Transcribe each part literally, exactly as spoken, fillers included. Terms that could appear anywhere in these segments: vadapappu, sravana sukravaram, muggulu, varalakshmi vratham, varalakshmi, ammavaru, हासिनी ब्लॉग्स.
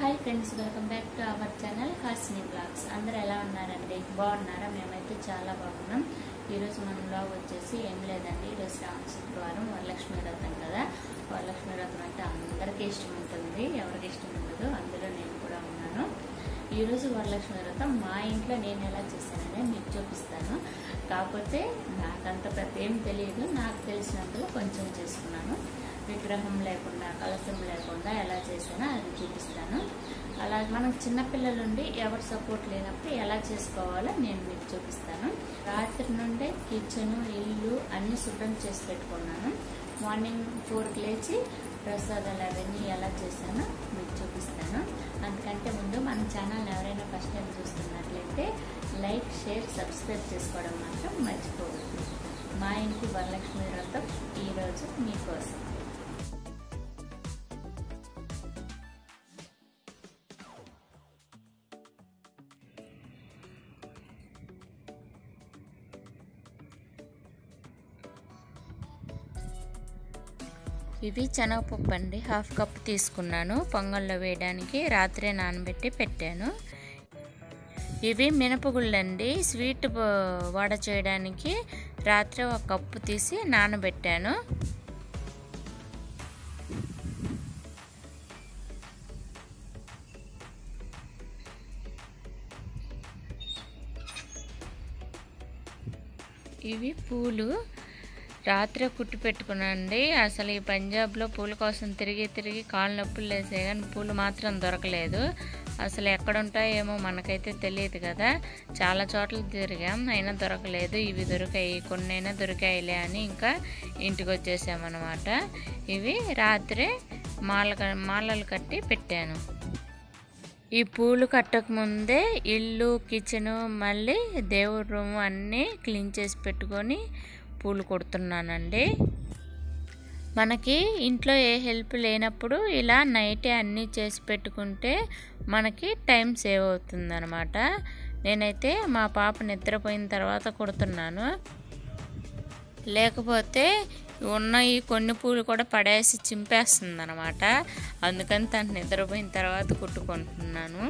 High friends welcome back to our channel हासिनी ब्लॉग्स। अंदर एला उन्नारंडी बागुन्नारा? मेमैते चाला बागुन्नाम। ई रोज मन ब्लॉग वच्चेसी एम लेदंडी, श्रावण शुक्रवारं वरलक्ष्मी व्रतं कदा। वरलक्ष्मी व्रतं अंटे अंदरिकी इष्टं उंटुंदी, एवरिकी इष्टं उंडदो, अंदुलो नेनु कूडा उन्नानु। ई रोज वरलक्ष्मी व्रतं मा इंट्लो नेनु एला चेशानो मीकु चूपिस्तानु। काकपोते नाकंत प्रत्येम तेलियदु, नाकु तेलिसिनंतलो कोंచెं चेसुकुन्नानु। విగ్రహం లేకుండా కలసం లేకుండా ఎలా చేసానో అది చూపిస్తాను। అలా మనం చిన్న పిల్లలు ఉండి ఎవర్ సపోర్ట్ లేనప్పుడు ఎలా చేసుకోవాలో నేను మీకు చూపిస్తాను। రాత్రి నుండి కిచెన్ ఇల్లు అన్ని శుభ్రం చేసి పెట్టుకున్నాను। మార్నింగ్ ఫోర్కి లేచి ప్రసాదాలు అవన్నీ ఎలా చేసానో మీకు చూపిస్తాను। అందుకంటే ముందు మన ఛానల్ ఎవరైనా ఫస్ట్ టైం చూస్తున్నట్లయితే లైక్ షేర్ సబ్స్క్రైబ్ చేసుకోవడం మాత్రం మర్చిపోవద్దు। మా ఇంటి వరలక్ష్మి వ్రతం ఈరోజు మీకోసం। ఇవి శనగపప్పు అండి, హాఫ్ కప్ తీసుకున్నాను। పొంగల్లో వేయడానికి రాత్రే నానబెట్టి పెట్టాను। ఇవి మినపగుళ్ళు అండి, స్వీట్ వడ చేయడానికి రాత్రే ఒక కప్పు తీసి నానబెట్టాను। ఇవి పూలు రాత్రి కుట్టి పెట్టుకున్నానండి। అసలు ఈ పంజాబ్లో పూల కోసం తిరిగి తిరిగి కాళ్ళ నొప్పులు లేసాయి, కానీ పూలు మాత్రం దొరకలేదు। అసలు ఎక్కడుంటాయేమో మనకైతే తెలియదు కదా, చాలా చోట్ల తిరిగాం అయినా దొరకలేదు। ఇవి దొరికాయి, కొన్నైనా దొరికాయిలే అని ఇంకా ఇంటికి వచ్చేసామన్నమాట। ఇవి రాత్రి మాల మాలలు కట్టి పెట్టాను। ఈ పూలు కట్టకముందే ఇల్లు కిచెను మళ్ళీ దేవుడి రూము అన్నీ క్లీన్ చేసి పెట్టుకొని పూలు కొడుతున్నానండి। మనకి ఇంట్లో ఏ హెల్ప్ లేనప్పుడు ఇలా నైటే అన్నీ చేసి పెట్టుకుంటే మనకి టైం సేవ్ అవుతుందన్నమాట। నేనైతే మా పాప నిద్రపోయిన తర్వాత కొడుతున్నాను, లేకపోతే ఉన్న ఈ కొన్ని పూలు కూడా పడేసి చింపేస్తుంది అన్నమాట। అందుకని తను నిద్రపోయిన తర్వాత కుట్టుకుంటున్నాను।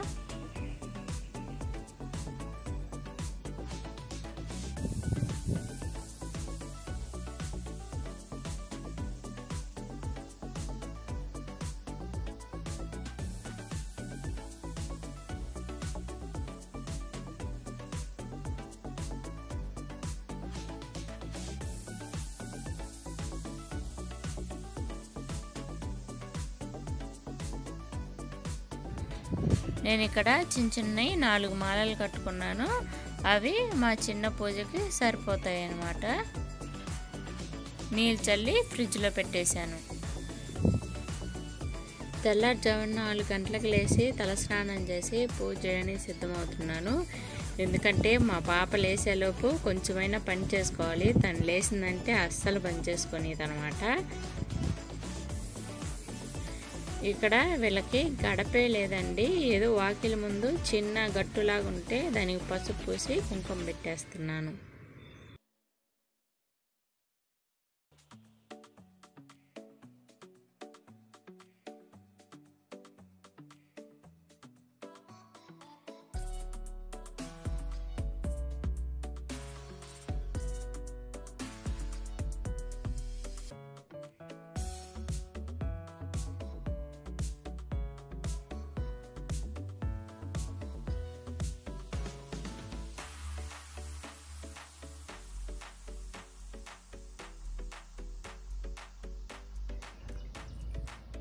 నేను ఇక్కడ చిన్న చిన్నవి నాలుగు మాలలు కట్టుకున్నాను, అవి మా చిన్న పూజకి సరిపోతాయి అన్నమాట। నీళ్ళు చల్లి ఫ్రిడ్జ్లో పెట్టేశాను। తెల్లారుజామున నాలుగు గంటలకు లేచి తలస్నానం చేసి పూజ చేయడానికి సిద్ధమవుతున్నాను। ఎందుకంటే మా పాప లేసేలోపు కొంచెమైనా పని చేసుకోవాలి, తను లేచిందంటే అస్సలు పని చేసుకునేది అనమాట। ఇక్కడ వీళ్ళకి గడపే లేదండి, ఏదో వాకిలి ముందు చిన్న గట్టులాగా ఉంటే దానికి పసుపు పూసి కుంకుమ పెట్టేస్తున్నాను।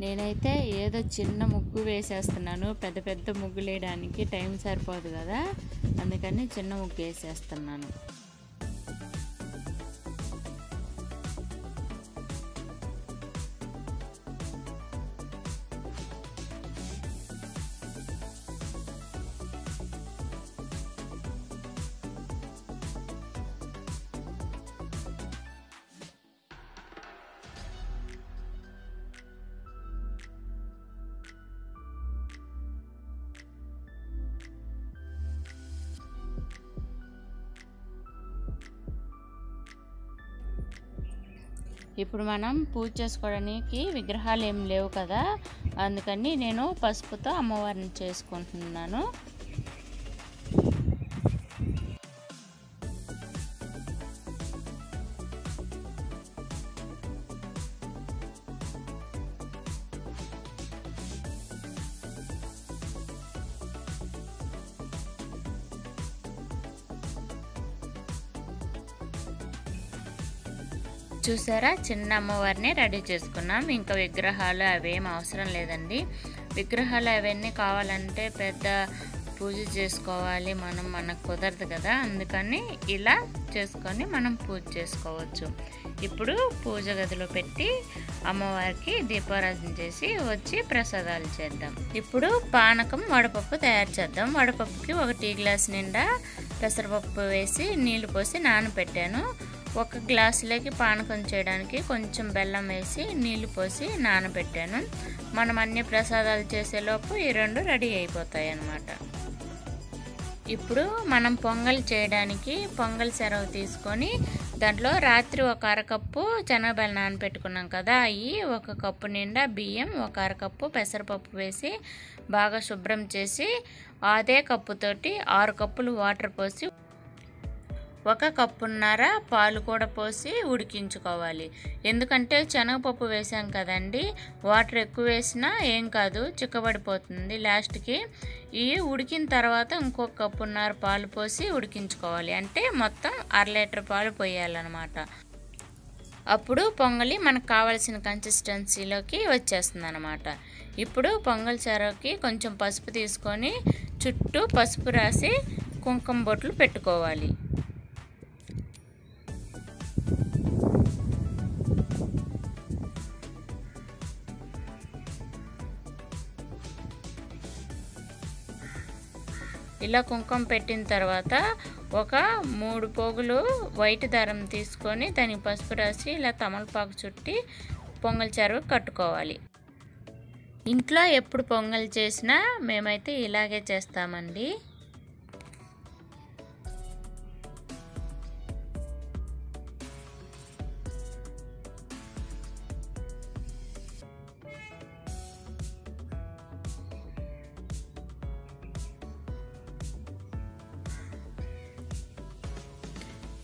నేనైతే ఏదో చిన్న ముగ్గు వేసేస్తున్నాను, పెద్ద పెద్ద ముగ్గులు వేయడానికి టైం సరిపోదు కదా, అందుకని చిన్న ముగ్గు వేసేస్తున్నాను। ఇప్పుడు మనం పూజ చేసుకోవడానికి విగ్రహాలు ఏం లేవు కదా, అందుకని నేను పసుపుతో అమ్మవారిని చేసుకుంటున్నాను. చూసారా, చిన్న అమ్మవారిని రెడీ చేసుకున్నాం. ఇంకా విగ్రహాలు అవేం అవసరం లేదండి. విగ్రహాలు అవన్నీ కావాలంటే పెద్ద పూజ చేసుకోవాలి మనం, మనకు కుదరదు కదా. అందుకని ఇలా చేసుకొని మనం పూజ చేసుకోవచ్చు. ఇప్పుడు పూజ గదిలో పెట్టి అమ్మవారికి దీపారాధన చేసి వచ్చి ప్రసాదాలు చేద్దాం. ఇప్పుడు పానకం వడపప్పు తయారు చేద్దాం. వడపప్పుకి ఒక టీ గ్లాస్ నిండా పెసరపప్పు వేసి నీళ్లు పోసి నానబెట్టాను. ఒక గ్లాసులోకి పానకం చేయడానికి కొంచెం బెల్లం వేసి నీళ్లు పోసి నానబెట్టాను. మనం అన్ని ప్రసాదాలు చేసేలోపు ఈ రెండు రెడీ అయిపోతాయి అన్నమాట. ఇప్పుడు మనం పొంగల్ చేయడానికి పొంగల్ సెరవు తీసుకొని దాంట్లో రాత్రి ఒక అరకప్పు శనగబెల్లం నానబెట్టుకున్నాం కదా, అవి ఒక కప్పు నిండా బియ్యం, ఒక అరకప్పు పెసరపప్పు వేసి బాగా శుభ్రం చేసి అదే కప్పుతోటి ఆరు కప్పులు వాటర్ పోసి ఒక కప్పున్నర పాలు కూడా పోసి ఉడికించుకోవాలి. ఎందుకంటే శనగపప్పు వేసాం కదండి, వాటర్ ఎక్కువ వేసినా ఏం కాదు, చిక్కబడిపోతుంది లాస్ట్కి. ఇవి ఉడికిన తర్వాత ఇంకొక కప్పున్నర పాలు పోసి ఉడికించుకోవాలి. అంటే మొత్తం అర లీటర్ పాలు పోయాలన్నమాట. అప్పుడు పొంగలి మనకు కావాల్సిన కన్సిస్టెన్సీలోకి వచ్చేస్తుంది అన్నమాట. ఇప్పుడు పొంగల్ చెరవకి కొంచెం పసుపు తీసుకొని చుట్టూ పసుపు రాసి కుంకుమ బొట్లు పెట్టుకోవాలి. ఇలా కుంకుమ పెట్టిన తర్వాత ఒక మూడు పోగులు వైట్ దారం తీసుకొని దానికి పసుపు రాసి ఇలా తమలపాకు చుట్టి పొంగల్ చెరువు కట్టుకోవాలి. ఇంట్లో ఎప్పుడు పొంగల్ చేసినా మేమైతే ఇలాగే చేస్తామండి.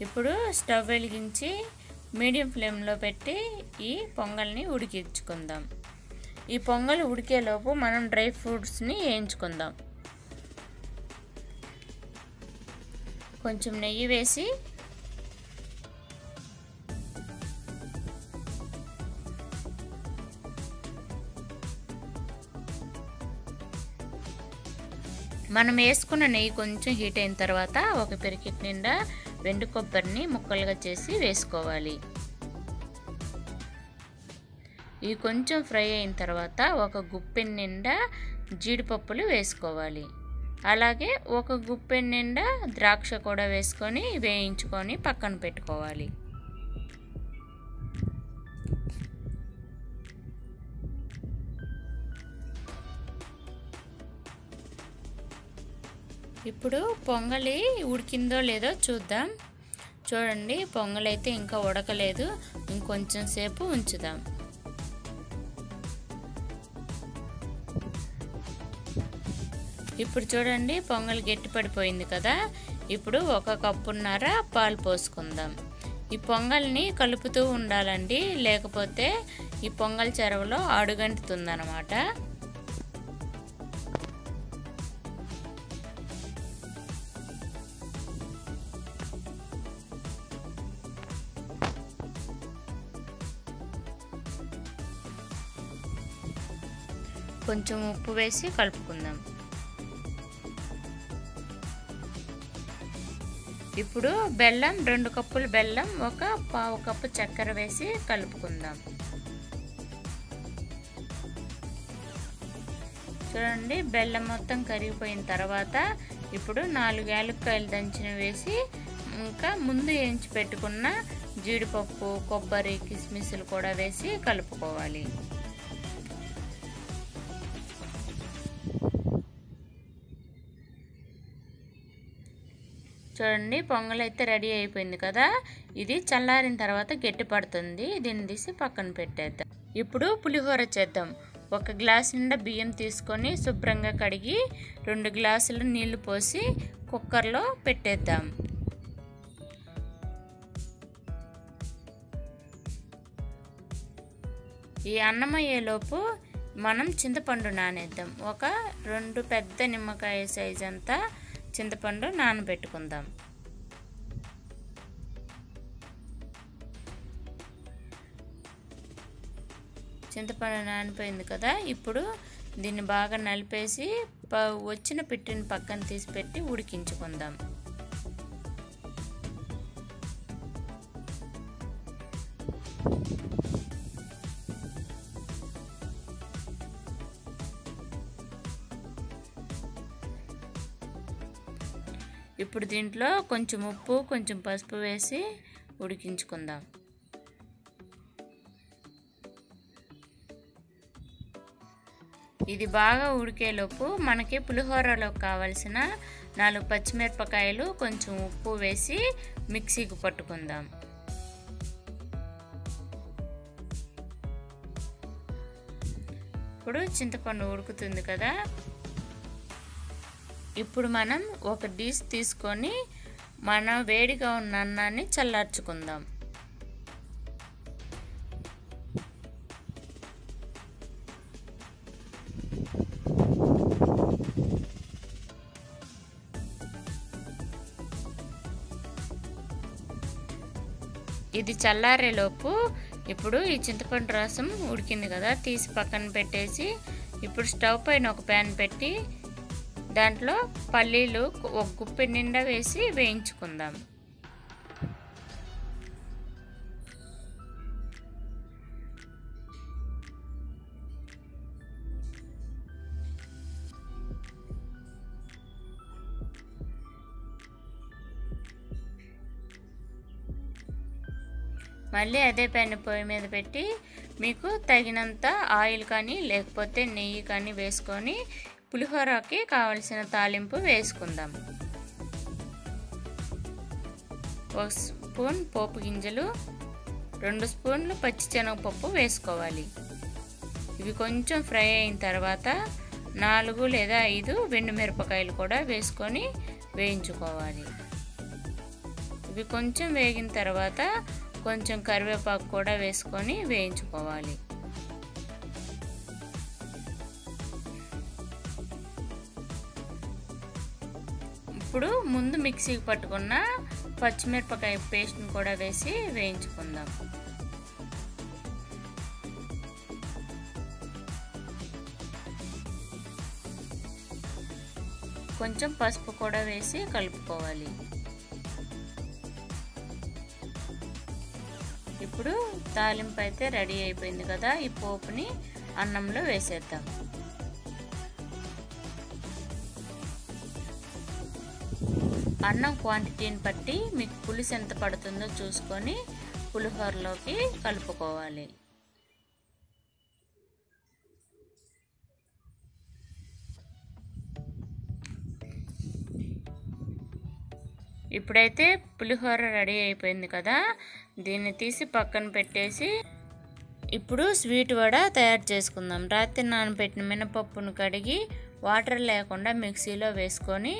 ఇప్పుడు స్టవ్ వెలిగించి మీడియం ఫ్లేమ్లో పెట్టి ఈ పొంగల్ని ఉడికించుకుందాం. ఈ పొంగల్ ఉడికేలోపు మనం డ్రై ఫ్రూట్స్ని వేయించుకుందాం. కొంచెం నెయ్యి వేసి మనం వేసుకున్న నెయ్యి కొంచెం హీట్ అయిన తర్వాత ఒక పెరికెట్ నిండా వెండు కొబ్బరిని ముక్కలుగా చేసి వేసుకోవాలి. ఇవి కొంచెం ఫ్రై అయిన తర్వాత ఒక గుప్పెడు నిండా జీడిపప్పులు వేసుకోవాలి. అలాగే ఒక గుప్పెడు నిండా ద్రాక్ష కూడా వేసుకొని వేయించుకొని పక్కన పెట్టుకోవాలి. ఇప్పుడు పొంగలి ఉడికిందో లేదో చూద్దాం. చూడండి, పొంగలి అయితే ఇంకా ఉడకలేదు, ఇంకొంచెం సేపు ఉంచుదాం. ఇప్పుడు చూడండి, పొంగలి గట్టి పడిపోయింది కదా. ఇప్పుడు ఒక కప్పున్నర పాలు పోసుకుందాం. ఈ పొంగల్ని కలుపుతూ ఉండాలండి, లేకపోతే ఈ పొంగల్ చెరవలో అడుగంటుతుందన్నమాట. కొంచెం ఉప్పు వేసి కలుపుకుందాం. ఇప్పుడు బెల్లం, రెండు కప్పులు బెల్లం, ఒక పావు కప్పు చక్కెర వేసి కలుపుకుందాం. చూడండి, బెల్లం మొత్తం కరిగిపోయిన తర్వాత ఇప్పుడు నాలుగు యాలక్కాయలు దంచిన వేసి, ఇంకా ముందు వేయించి పెట్టుకున్న జీడిపప్పు, కొబ్బరి, కిస్మిస్లు కూడా వేసి కలుపుకోవాలి. చూడండి, పొంగల్ అయితే రెడీ అయిపోయింది కదా. ఇది చల్లారిన తర్వాత గట్టి పడుతుంది. దీన్ని తీసి పక్కన పెట్టేద్దాం. ఇప్పుడు పులిహోర చేద్దాం. ఒక గ్లాస్ నిండా బియ్యం తీసుకొని శుభ్రంగా కడిగి రెండు గ్లాసుల నీళ్లు పోసి కుక్కర్లో పెట్టేద్దాం. ఈ అన్నమయ్యేలోపు మనం చింతపండు నానేద్దాం. ఒక రెండు పెద్ద నిమ్మకాయ సైజ్ అంతా చింతపండు నానబెట్టుకుందాం. చింతపండు నానిపోయింది కదా, ఇప్పుడు దీన్ని బాగా నలిపేసి వచ్చిన పిట్టిని పక్కన తీసి పెట్టి ఉడికించుకుందాం. ఇప్పుడు దీంట్లో కొంచెం ఉప్పు కొంచెం పసుపు వేసి ఉడికించుకుందాం. ఇది బాగా ఉడికేలోపు మనకి పులిహోరలోకి కావాల్సిన నాలుగు పచ్చిమిరపకాయలు కొంచెం ఉప్పు వేసి మిక్సీకి పట్టుకుందాం. ఇప్పుడు చింతపండు ఉడుకుతుంది కదా, ఇప్పుడు మనం ఒక డిష్ తీసుకొని మనం వేడిగా ఉన్న అన్నాన్ని చల్లార్చుకుందాం. ఇది చల్లారేలోపు ఇప్పుడు ఈ చింతపండు రసం ఉడికింది కదా, తీసి పక్కన పెట్టేసి ఇప్పుడు స్టవ్ పైన ఒక ప్యాన్ పెట్టి దాంట్లో పల్లీలు ఒక గుప్పెడు నిండా వేసి వేయించుకుందాం. మళ్ళీ అదే ప్యాన్ పొయ్యి మీద పెట్టి మీకు తగినంత ఆయిల్ కానీ లేకపోతే నెయ్యి కానీ వేసుకొని పులిహోరకి కావలసిన తాలింపు వేసుకుందాం. ఒక స్పూన్ పోపు గింజలు, రెండు స్పూన్లు పచ్చిశనగపప్పు వేసుకోవాలి. ఇవి కొంచెం ఫ్రై అయిన తర్వాత నాలుగు లేదా ఐదు వెండు మిరపకాయలు కూడా వేసుకొని వేయించుకోవాలి. ఇవి కొంచెం వేగిన తర్వాత కొంచెం కరివేపాకు కూడా వేసుకొని వేయించుకోవాలి. ఇప్పుడు ముందు మిక్సీకి పట్టుకున్న పచ్చిమిరపకాయ పేస్ట్ని కూడా వేసి వేయించుకుందాం. కొంచెం పసుపు కూడా వేసి కలుపుకోవాలి. ఇప్పుడు తాలింపు అయితే రెడీ అయిపోయింది కదా, ఈ పోపుని అన్నంలో వేసేద్దాం. అన్నం క్వాంటిటీని బట్టి మీకు పులుసు ఎంత పడుతుందో చూసుకొని పులిహోరలోకి కలుపుకోవాలి. ఇప్పుడైతే పులిహోర రెడీ అయిపోయింది కదా, దీన్ని తీసి పక్కన పెట్టేసి ఇప్పుడు స్వీట్ వడ తయారు చేసుకుందాం. రాత్రి నానబెట్టిన మినపప్పును కడిగి వాటర్ లేకుండా మిక్సీలో వేసుకొని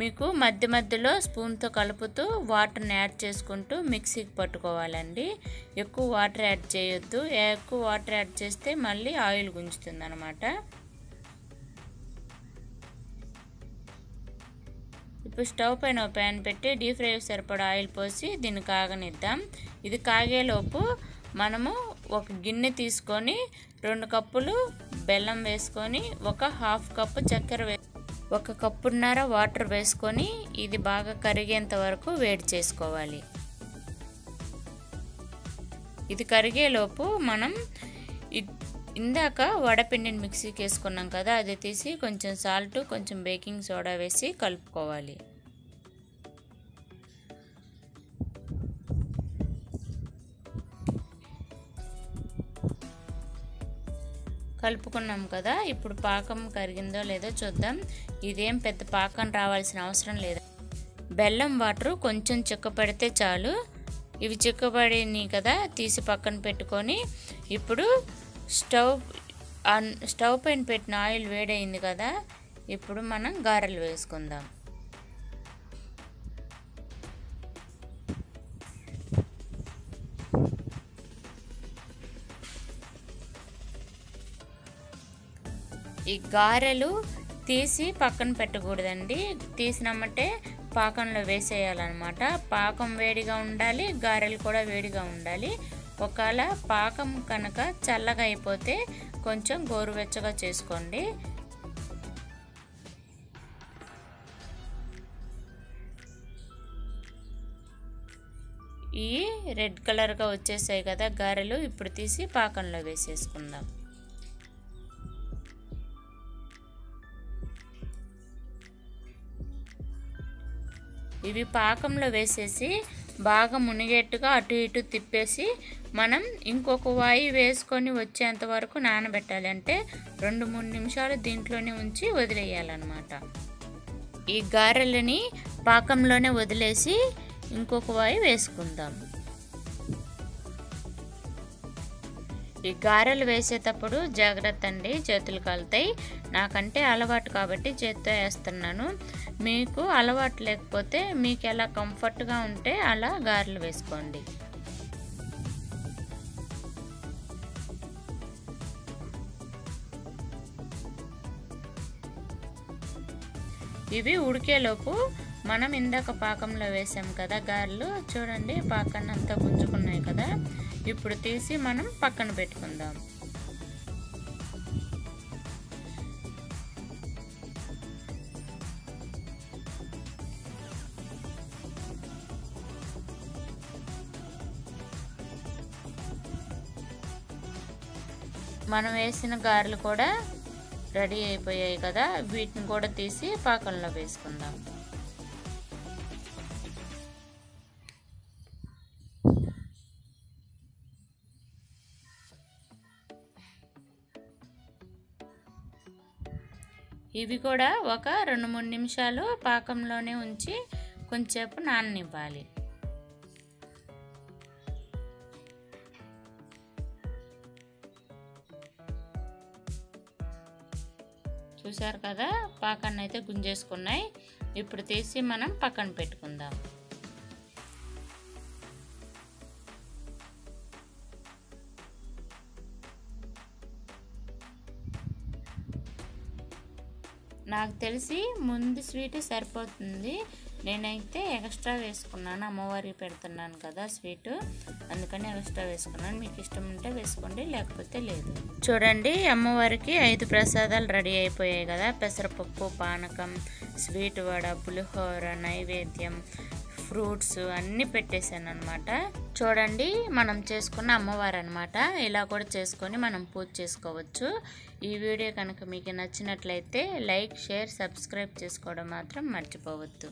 మీకు మధ్య మధ్యలో స్పూన్తో కలుపుతూ వాటర్ని యాడ్ చేసుకుంటూ మిక్సీకి పట్టుకోవాలండి. ఎక్కువ వాటర్ యాడ్ చేయొద్దు, ఎక్కువ వాటర్ యాడ్ చేస్తే మళ్ళీ ఆయిల్ గుంజుతుంది అన్నమాట. ఇప్పుడు స్టవ్ పైన ప్యాన్ పెట్టి డీప్ ఫ్రై సరిపడా ఆయిల్ పోసి దీన్ని కాగనిద్దాం. ఇది కాగేలోపు మనము ఒక గిన్నె తీసుకొని రెండు కప్పులు బెల్లం వేసుకొని ఒక హాఫ్ కప్పు చక్కెర వే ఒక కప్పున్నర వాటర్ వేసుకొని ఇది బాగా కరిగేంత వరకు వేడి చేసుకోవాలి. ఇది కరిగేలోపు మనం ఇందాక వడపిండిని మిక్సీకి వేసుకున్నాం కదా, అది తీసి కొంచెం సాల్ట్ కొంచెం బేకింగ్ సోడా వేసి కలుపుకోవాలి. కలుపుకున్నాం కదా, ఇప్పుడు పాకం కరిగిందో లేదో చూద్దాం. ఇదేం పెద్ద పాకం రావాల్సిన అవసరం లేదు, బెల్లం వాటర్ కొంచెం చిక్కపడితే చాలు. ఇవి చిక్కబడినాయి కదా తీసి పక్కన పెట్టుకొని ఇప్పుడు స్టవ్ స్టవ్ పైన పెట్టిన ఆయిల్ వేడైంది కదా, ఇప్పుడు మనం గారెలు వేసుకుందాం. ఈ గారెలు తీసి పక్కన పెట్టకూడదండి, తీసినామంటే పాకంలో వేసేయాలన్నమాట. పాకం వేడిగా ఉండాలి, గారెలు కూడా వేడిగా ఉండాలి. ఒకవేళ పాకం కనుక చల్లగా అయిపోతే కొంచెం గోరువెచ్చగా చేసుకోండి. ఈ రెడ్ కలర్గా వచ్చేసాయి కదా గారెలు, ఇప్పుడు తీసి పాకంలో వేసేసుకుందాం. ఇవి పాకంలో వేసేసి బాగా మునిగేట్టుగా అటు ఇటు తిప్పేసి మనం ఇంకొక వాయి వేసుకొని వచ్చేంత వరకు నానబెట్టాలి. అంటే రెండు మూడు నిమిషాలు దీంట్లోనే ఉంచి వదిలేయాలన్నమాట. ఈ గారెలని పాకంలోనే వదిలేసి ఇంకొక వాయి వేసుకుందాం. ఈ గారెలు వేసేటప్పుడు జాగ్రత్త అండి, చేతులు కాలుతాయి. నాకంటే అలవాటు కాబట్టి చేతితో వేస్తున్నాను, మీకు అలవాటు లేకపోతే మీకు ఎలా కంఫర్ట్గా ఉంటే అలా గారెలు వేసుకోండి. ఇవి ఉడికేలోపు మనం ఇందాక పాకంలో వేసాం కదా గారెలు, చూడండి పాకాన్ని అంతా గుంజుకున్నాయి కదా. ఇప్పుడు తీసి మనం పక్కన పెట్టుకుందాం. మనం వేసిన గారెలు కూడా రెడీ అయిపోయాయి కదా, వీటిని కూడా తీసి పాకంలో వేసుకుందాం. ఇవి కూడా ఒక రెండు మూడు నిమిషాలు పాకంలోనే ఉంచి కొంచెంసేపు నాననివ్వాలి. చూసారు కదా పాకాన్ని అయితే గుంజేసుకున్నాయి. ఇప్పుడు తీసి మనం పక్కన పెట్టుకుందాం. నాకు తెలిసి ముందు స్వీట్ సరిపోతుంది, నేనైతే ఎక్స్ట్రా వేసుకున్నాను. అమ్మవారికి పెడుతున్నాను కదా స్వీటు, అందుకని ఎక్స్ట్రా వేసుకున్నాను. మీకు ఇష్టం ఉంటే వేసుకోండి, లేకపోతే లేదు. చూడండి అమ్మవారికి ఐదు ప్రసాదాలు రెడీ అయిపోయాయి కదా. పెసరపప్పు పానకం, స్వీట్ వడ, పులిహోర, నైవేద్యం, ఫ్రూట్స్ అన్నీ పెట్టేశాను అనమాట. చూడండి మనం చేసుకున్న అమ్మవారు అనమాట. ఇలా కూడా చేసుకొని మనం పూజ చేసుకోవచ్చు. ఈ వీడియో కనుక మీకు నచ్చినట్లయితే లైక్, షేర్, సబ్స్క్రైబ్ చేసుకోవడం మాత్రం మర్చిపోవద్దు.